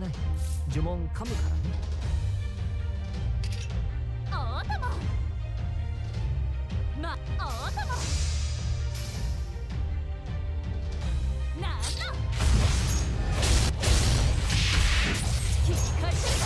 ない。呪文噛むからね。オートモン、ま、オートモン、なんだ、引き返せるか。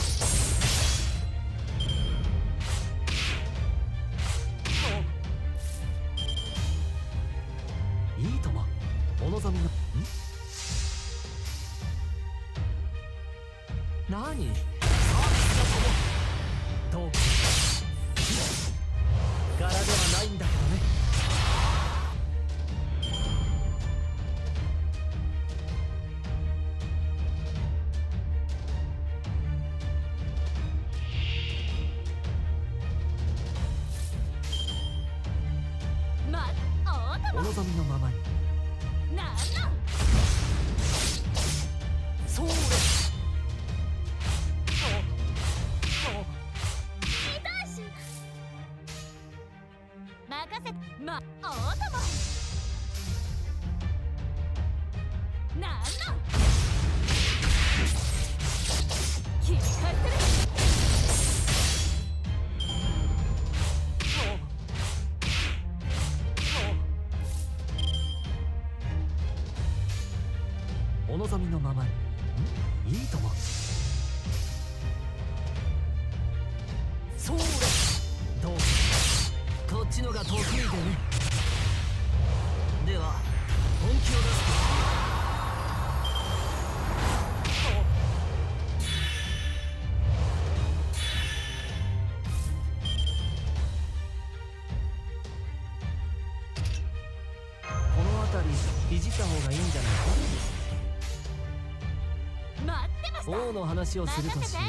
王の話をするとしよう。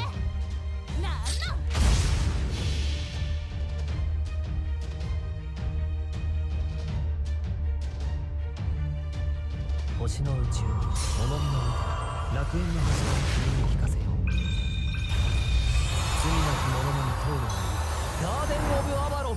星の宇宙、物見の歌、楽園の柱を君に聞かせよう。罪なき者のみ通るがいい、ガーデン・オブ・アバロン。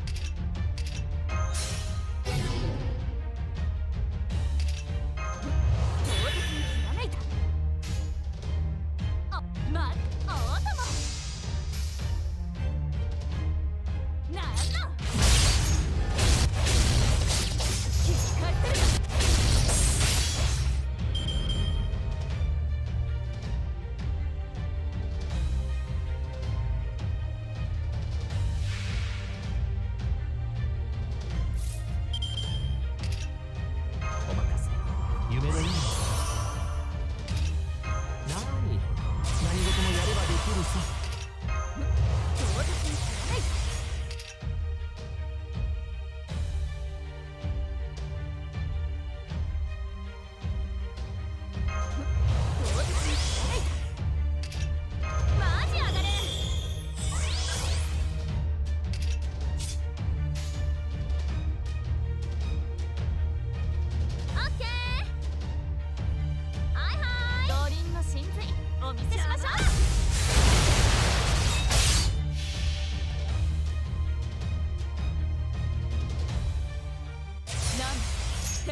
な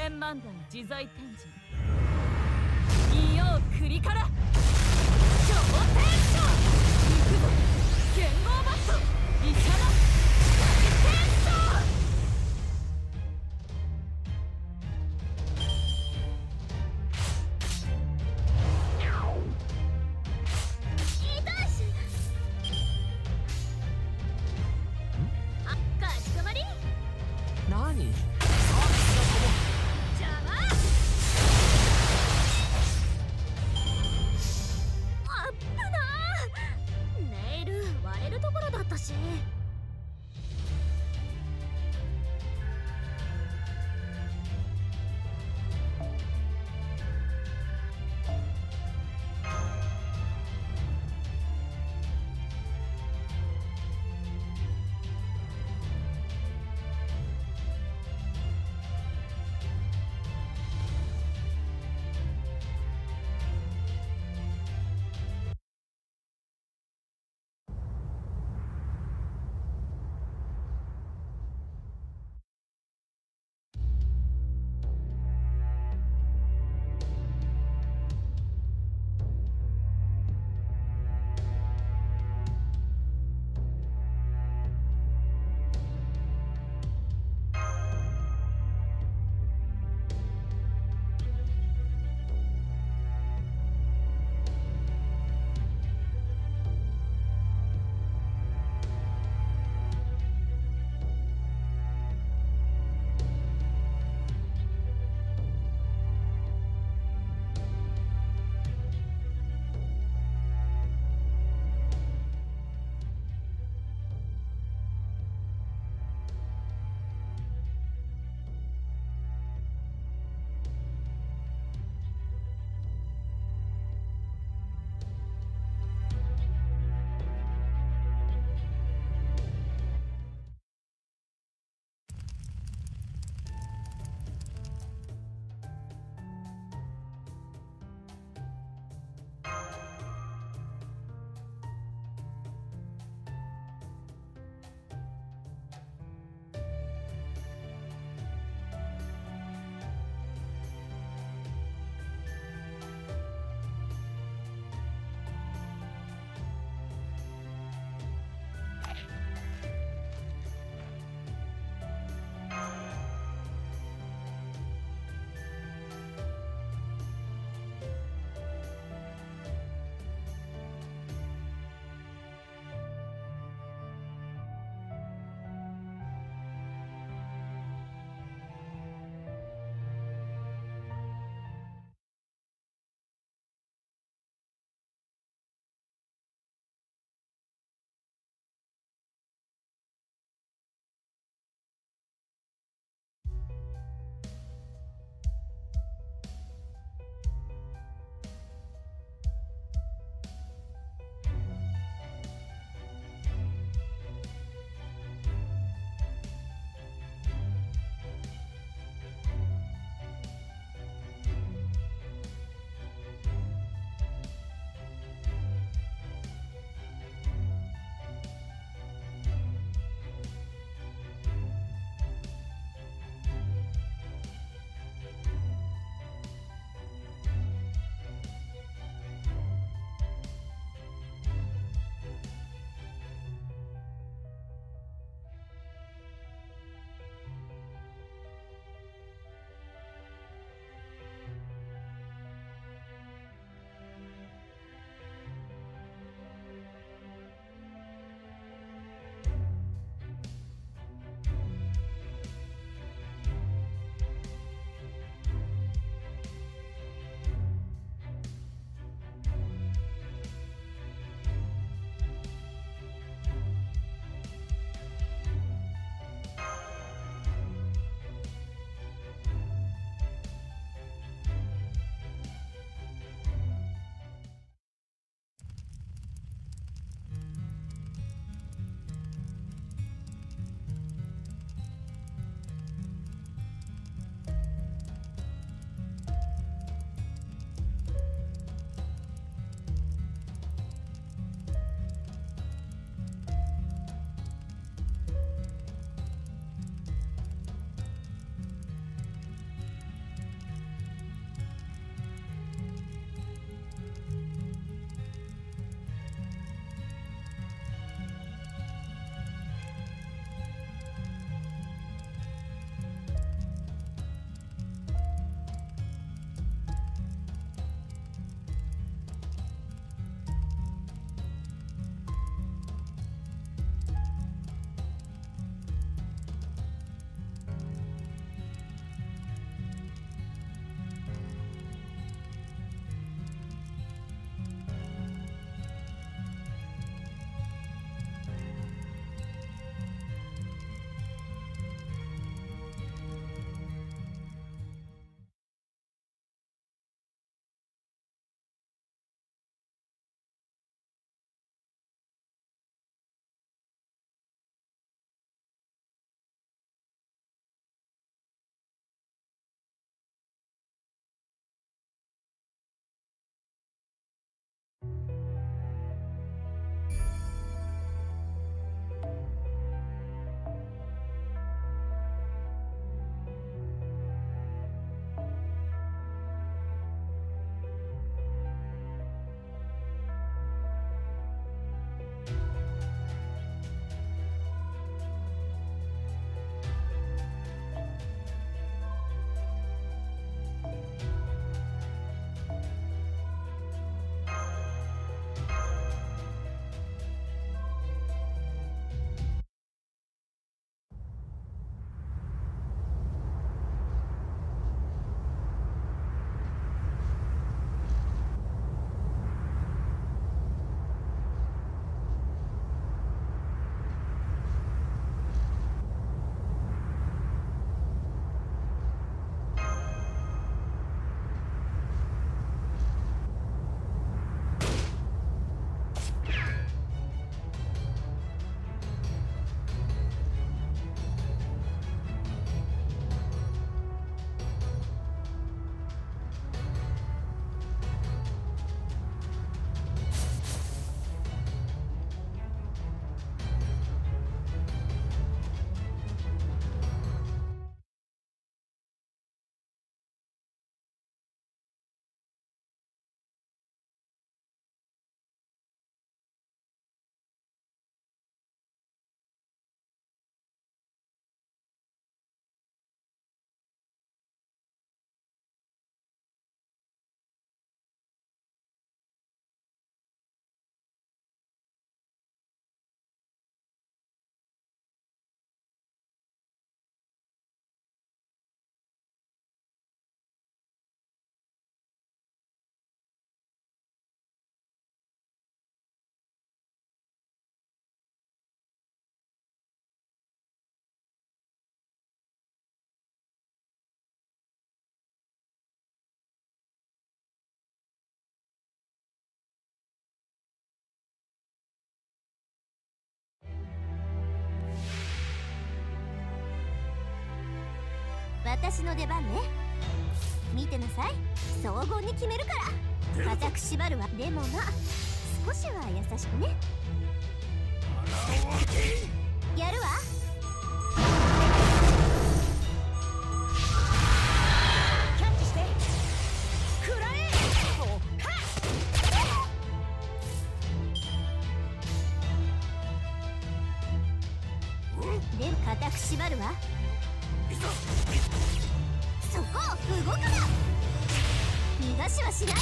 んだ、万代自在天神、異様クリから超テンション、行くぞ剣豪バット、イチャラ大テンション、いたしあ、かしこまり。何私の出番ね。見てなさい、荘厳に決めるから。私バルはでもまあ少しは優しくね。やるわ。キャッチして食らえ。でも固く縛るわ。そこを動くな。逃がしはしないわ。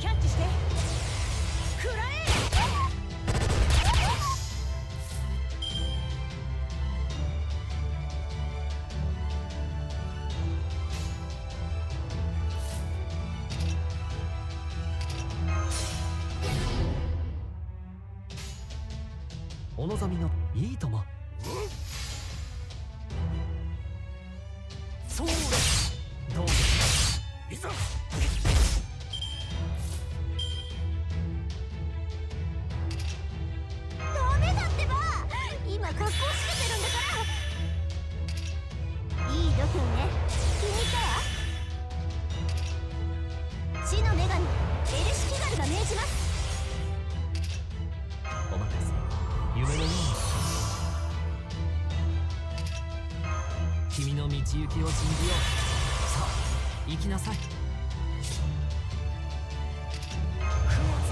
キャッチして食らえ。お望みのいいとも。そうだ。どうぞ。いざ。ダメだってば。今格好つけてるんだから。いい度胸ね。気に入ったわ。死の女神エルシキガルが命じます。お任せ。夢のように君の道行きを信じよう。さあ行きなさい。供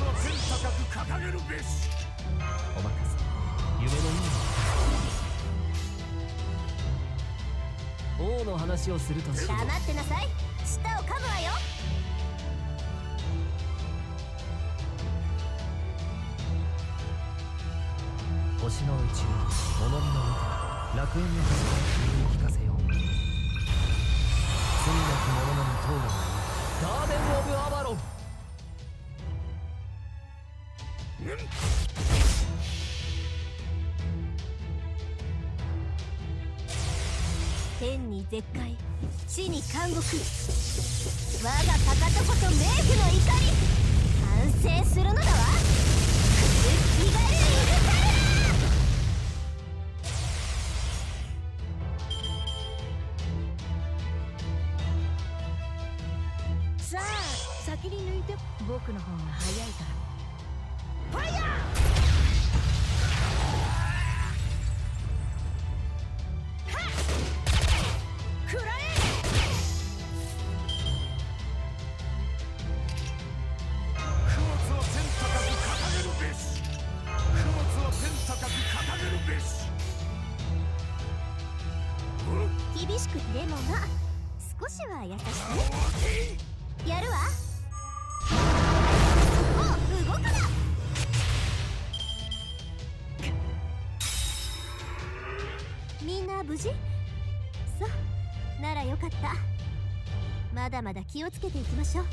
物を天高く掲げるべし。お任せ。夢のように王の話をするとし。黙ってなさい。舌を噛むわよ。星の宇宙、物見の歌、楽園の風を君に聞かせよう。罪なき者の塔がガーデン・オブ・アバロン。天に絶海、地に監獄。我がパカトコと冥府の怒り、反省するのだわ。覆る許されない。さあ先に抜いて。僕の方が早いから。ファイヤー食らえ。供物を天高く掲げるべし。供物を天高く掲げるべし。厳しくでもまあ少しは優しくね。やるわ。もう動くな。みんな無事？そうならよかった。まだまだ気をつけていきましょう。